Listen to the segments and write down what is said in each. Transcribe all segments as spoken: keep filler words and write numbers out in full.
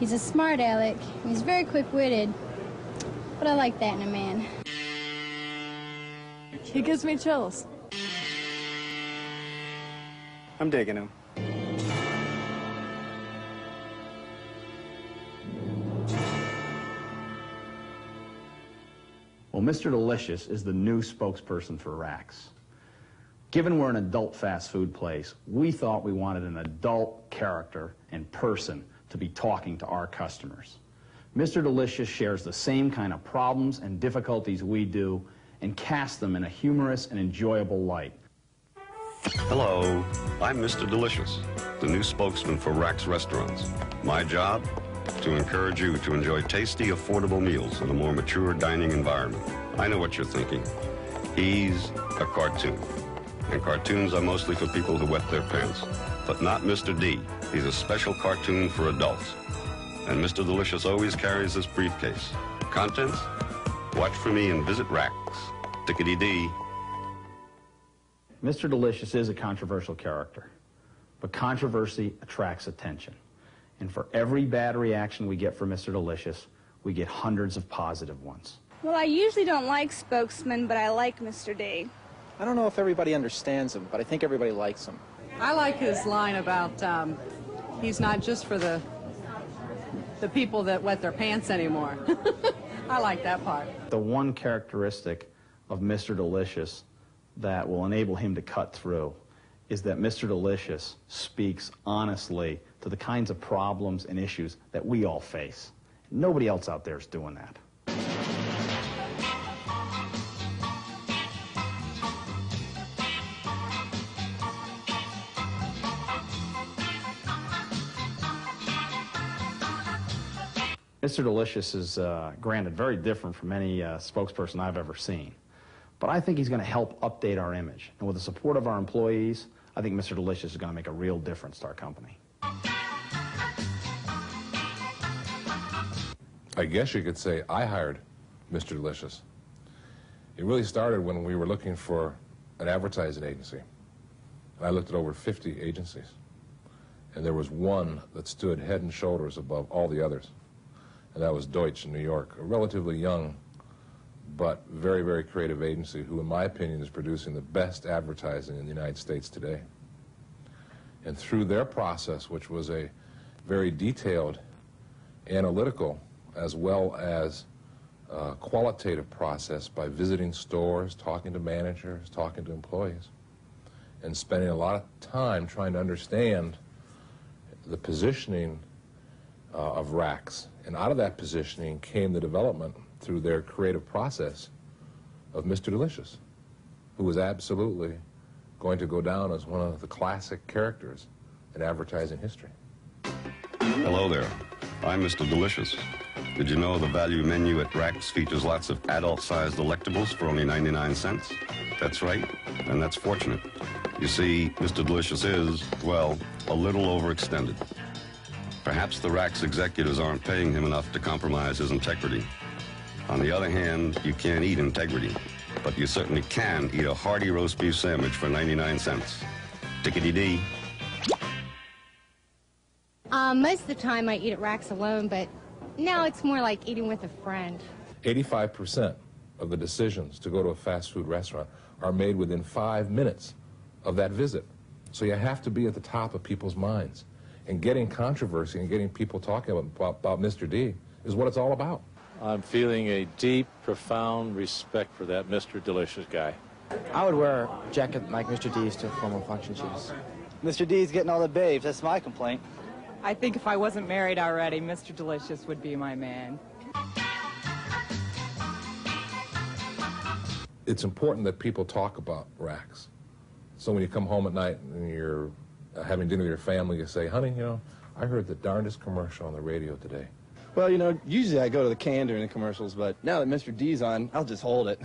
He's a smart aleck, and he's very quick-witted, but I like that in a man. He gives me chills. I'm digging him. Well, Mister Delicious is the new spokesperson for Rax. Given we're an adult fast food place, we thought we wanted an adult character and person to be talking to our customers. Mister Delicious shares the same kind of problems and difficulties we do and casts them in a humorous and enjoyable light. Hello, I'm Mister Delicious, the new spokesman for Rax Restaurants. My job? To encourage you to enjoy tasty, affordable meals in a more mature dining environment. I know what you're thinking. He's a cartoon. And cartoons are mostly for people who wet their pants. But not Mister D. He's a special cartoon for adults. And Mister Delicious always carries this briefcase. Contents? Watch for me and visit Rax. Tickety-dee. Mister Delicious is a controversial character. But controversy attracts attention. And for every bad reaction we get from Mister Delicious, we get hundreds of positive ones. Well, I usually don't like spokesmen, but I like Mister D. I don't know if everybody understands him, but I think everybody likes him. I like his line about um, he's not just for the, the people that wet their pants anymore. I like that part. The one characteristic of Mister Delicious that will enable him to cut through is that Mister Delicious speaks honestly to the kinds of problems and issues that we all face. Nobody else out there is doing that. Mister Delicious is, uh, granted, very different from any uh, spokesperson I've ever seen. But I think he's going to help update our image. And with the support of our employees, I think Mister Delicious is going to make a real difference to our company. I guess you could say I hired Mister Delicious. It really started when we were looking for an advertising agency. I looked at over fifty agencies, and there was one that stood head and shoulders above all the others, and that was Deutsch in New York, a relatively young but very, very creative agency who, in my opinion, is producing the best advertising in the United States today. And through their process, which was a very detailed, analytical, as well as uh, qualitative process by visiting stores, talking to managers, talking to employees, and spending a lot of time trying to understand the positioning uh, of Rax. And out of that positioning came the development through their creative process of Mister Delicious, who was absolutely going to go down as one of the classic characters in advertising history. Hello there. I'm Mister Delicious. Did you know the value menu at Rax features lots of adult-sized delectables for only ninety-nine cents? That's right, and that's fortunate. You see, Mister Delicious is, well, a little overextended. Perhaps the Rax executives aren't paying him enough to compromise his integrity. On the other hand, you can't eat integrity, but you certainly can eat a hearty roast beef sandwich for ninety-nine cents. Tickety-dee. Um, most of the time I eat at Rax alone, but now it's more like eating with a friend. eighty-five percent of the decisions to go to a fast food restaurant are made within five minutes of that visit. So you have to be at the top of people's minds. And getting controversy and getting people talking about, about Mister D is what it's all about. I'm feeling a deep, profound respect for that Mister Delicious guy. I would wear a jacket like Mister D's to formal function shoes. Mister D's getting all the babes, that's my complaint. I think if I wasn't married already, Mister Delicious would be my man. It's important that people talk about Rax. So when you come home at night and you're having dinner with your family, you say, honey, you know, I heard the darndest commercial on the radio today. Well, you know, usually I go to the can during the commercials, but now that Mister D's on, I'll just hold it.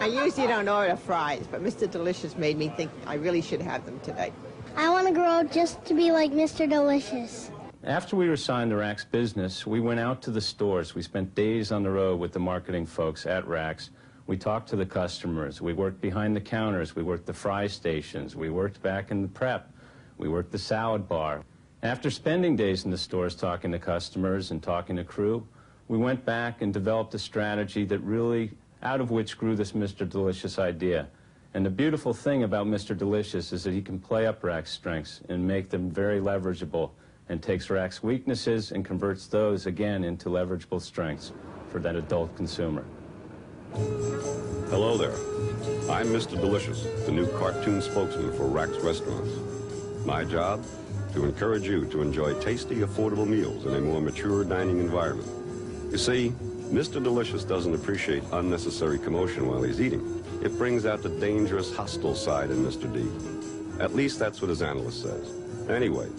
I usually don't order fries, but Mister Delicious made me think I really should have them today. I want to grow just to be like Mister Delicious. After we were signed to Rax Business, we went out to the stores. We spent days on the road with the marketing folks at Rax. We talked to the customers. We worked behind the counters. We worked the fry stations. We worked back in the prep. We worked the salad bar. After spending days in the stores talking to customers and talking to crew, we went back and developed a strategy that really, out of which grew this Mister Delicious idea. And the beautiful thing about Mister Delicious is that he can play up Rax's strengths and make them very leverageable, and takes Rax's weaknesses and converts those again into leverageable strengths for that adult consumer. Hello there. I'm Mister Delicious, the new cartoon spokesman for Rax Restaurants. My job? To encourage you to enjoy tasty, affordable meals in a more mature dining environment. You see, Mister Delicious doesn't appreciate unnecessary commotion while he's eating. It brings out the dangerous, hostile side in Mister D. At least that's what his analyst says. Anyway,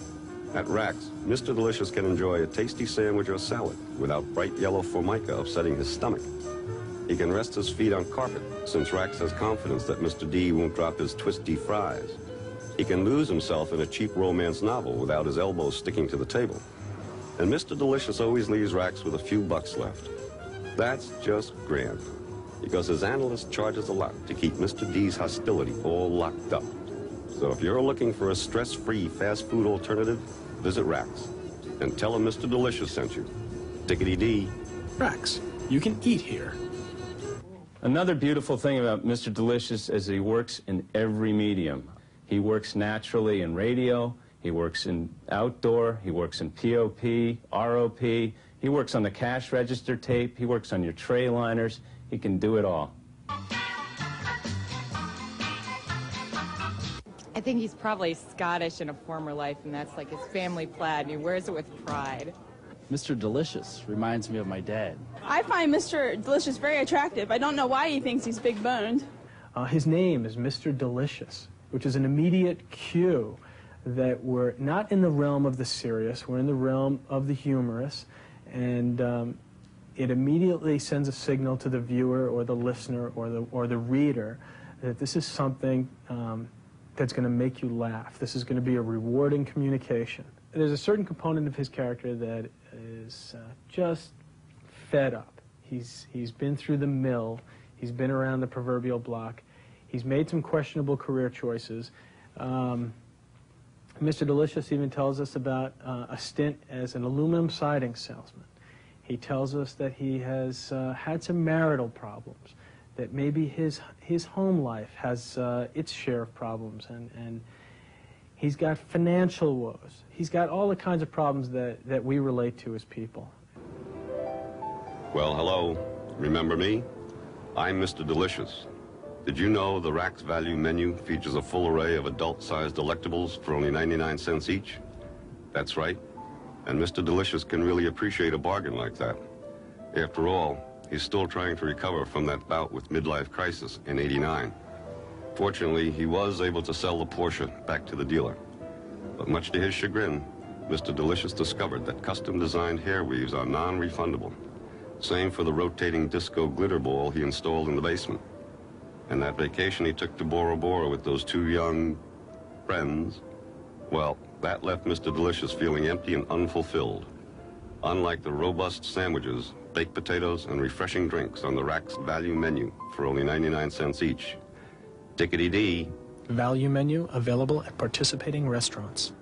at Rax, Mister Delicious can enjoy a tasty sandwich or salad without bright yellow formica upsetting his stomach. He can rest his feet on carpet, since Rax has confidence that Mister D won't drop his twisty fries. He can lose himself in a cheap romance novel without his elbows sticking to the table. And Mister Delicious always leaves Rax with a few bucks left. That's just grand, because his analyst charges a lot to keep Mister D's hostility all locked up. So if you're looking for a stress-free fast food alternative, visit Rax and tell him Mister Delicious sent you. Tickety-dee. Rax, you can eat here. Another beautiful thing about Mister Delicious is he works in every medium. He works naturally in radio, he works in outdoor, he works in P O P, R O P, he works on the cash register tape, he works on your tray liners, he can do it all. I think he's probably Scottish in a former life, and that's like his family plaid, and he wears it with pride. Mister Delicious reminds me of my dad. I find Mister Delicious very attractive. I don't know why he thinks he's big-boned. Uh, his name is Mister Delicious, which is an immediate cue that we're not in the realm of the serious, we're in the realm of the humorous, and um, it immediately sends a signal to the viewer or the listener or the, or the reader that this is something um, that's going to make you laugh. This is going to be a rewarding communication. There's a certain component of his character that is uh, just fed up. He's, he's been through the mill, he's been around the proverbial block, he's made some questionable career choices. Um, Mister Delicious even tells us about uh, a stint as an aluminum siding salesman. He tells us that he has uh, had some marital problems, that maybe his, his home life has uh, its share of problems, and, and he's got financial woes. He's got all the kinds of problems that, that we relate to as people. Well, hello. Remember me? I'm Mister Delicious. Did you know the Rax Value Menu features a full array of adult-sized delectables for only ninety-nine cents each? That's right. And Mister Delicious can really appreciate a bargain like that. After all, he's still trying to recover from that bout with midlife crisis in eighty-nine. Fortunately, he was able to sell the Porsche back to the dealer. But much to his chagrin, Mister Delicious discovered that custom-designed hair weaves are non-refundable. Same for the rotating disco glitter ball he installed in the basement. And that vacation he took to Bora Bora with those two young friends, well, that left Mister Delicious feeling empty and unfulfilled. Unlike the robust sandwiches, baked potatoes, and refreshing drinks on the Rax Value Menu for only ninety-nine cents each. Tickety-dee. Value menu available at participating restaurants.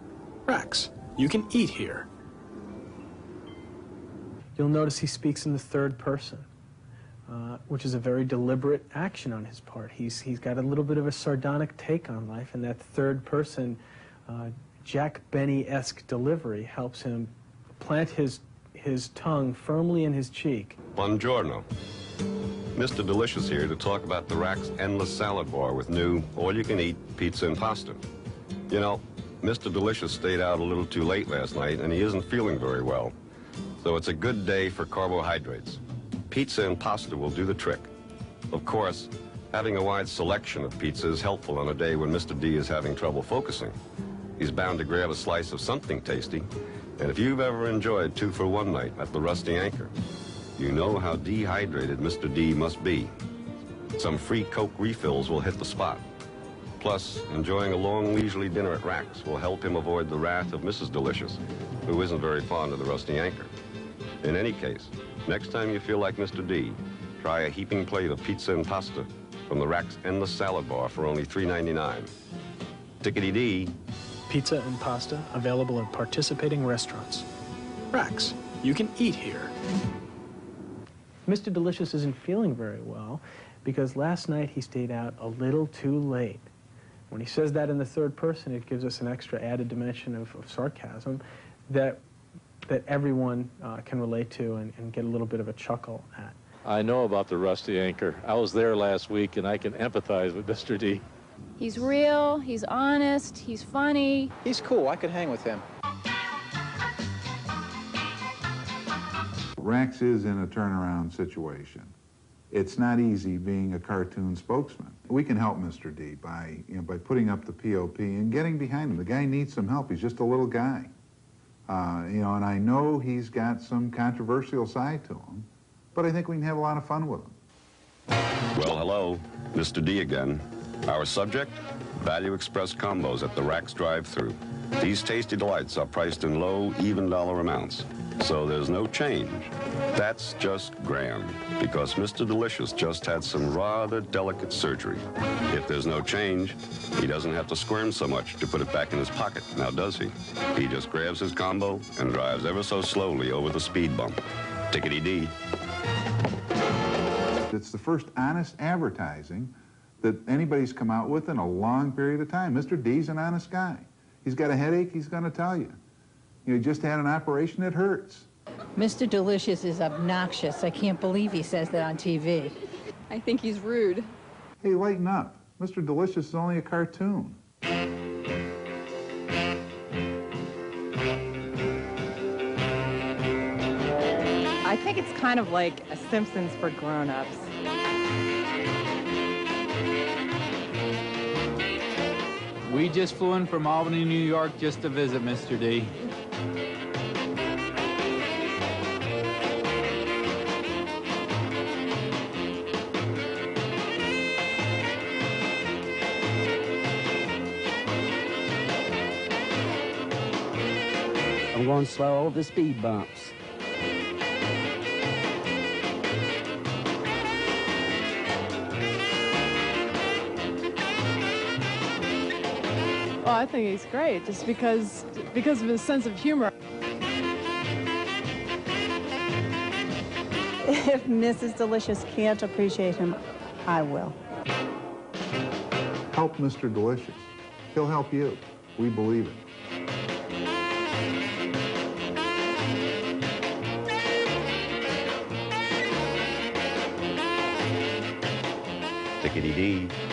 Rax, you can eat here. You'll notice he speaks in the third person, uh, which is a very deliberate action on his part. He's, he's got a little bit of a sardonic take on life, and that third person, uh, Jack Benny-esque delivery helps him plant his, his tongue firmly in his cheek. Buongiorno. Mister Delicious here to talk about the Rax Endless Salad Bar with new, all-you-can-eat pizza and pasta. You know, Mister Delicious stayed out a little too late last night, and he isn't feeling very well. So it's a good day for carbohydrates. Pizza and pasta will do the trick. Of course, having a wide selection of pizza is helpful on a day when Mister D is having trouble focusing. He's bound to grab a slice of something tasty, and if you've ever enjoyed two-for-one night at the Rusty Anchor, you know how dehydrated Mister D must be. Some free Coke refills will hit the spot. Plus, enjoying a long, leisurely dinner at Rax will help him avoid the wrath of Missus Delicious, who isn't very fond of the Rusty Anchor. In any case, next time you feel like Mister D, try a heaping plate of pizza and pasta from the Rax Endless Salad Bar for only three ninety-nine. Tickety-dee. pizza and pasta available at participating restaurants. Rax, you can eat here. Mister Delicious isn't feeling very well because last night he stayed out a little too late. When he says that in the third person, it gives us an extra added dimension of, of sarcasm that, that everyone uh, can relate to and, and get a little bit of a chuckle at. I know about the Rusty Anchor. I was there last week, and I can empathize with Mister D. He's real, he's honest, he's funny. He's cool. I could hang with him. Rax is in a turnaround situation. It's not easy being a cartoon spokesman. We can help Mister D by, you know, by putting up the P O P and getting behind him. The guy needs some help. He's just a little guy. Uh, you know, and I know he's got some controversial side to him, but I think we can have a lot of fun with him. Well, hello, Mister D again. Our subject, Value Express combos at the Rax drive-thru. These tasty delights are priced in low, even dollar amounts, so there's no change. That's just grand, because Mister Delicious just had some rather delicate surgery. If there's no change, he doesn't have to squirm so much to put it back in his pocket, now does he? He just grabs his combo and drives ever so slowly over the speed bump. Tickety-dee. It's the first honest advertising that anybody's come out with in a long period of time. Mister D's an honest guy. He's got a headache, he's gonna tell you. You just had an operation, it hurts. Mister Delicious is obnoxious. I can't believe he says that on T V. I think he's rude. Hey, lighten up. Mister Delicious is only a cartoon. I think it's kind of like a Simpsons for grown-ups. We just flew in from Albany, New York, just to visit Mister D. I'm going slow over the speed bumps. Well, I think he's great, just because, because of his sense of humor. If Missus Delicious can't appreciate him, I will. Help Mister Delicious. He'll help you. We believe it. Tickety-dee.